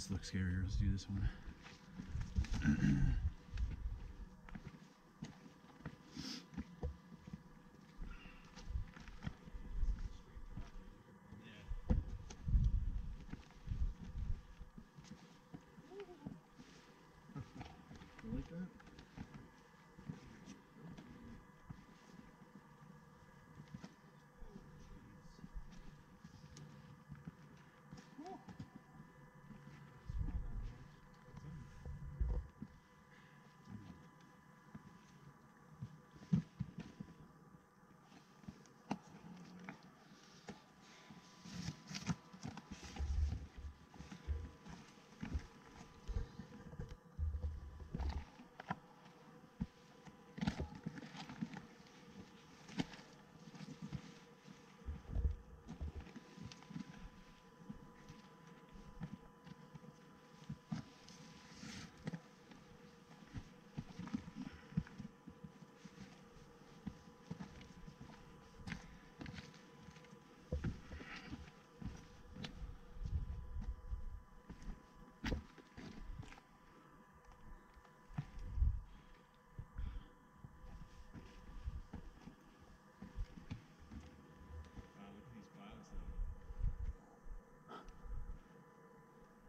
This looks scarier. Let's do this one.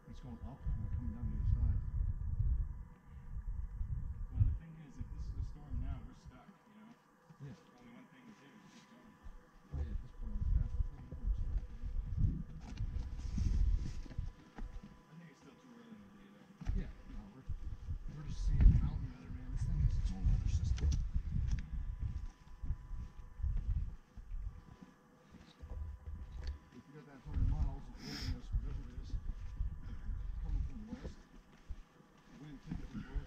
It's going up and we're coming down the other side. Well, the thing is, if this is a storm now, we're stuck, you know? Yeah. There's only one thing to do is keep going. Oh, yeah, this part was fast. I think it's still too early in the day, though. Yeah, no, we're just seeing mountain weather, man. This thing has its own weather system. If you got that 100 miles of wilderness, whatever it is, west.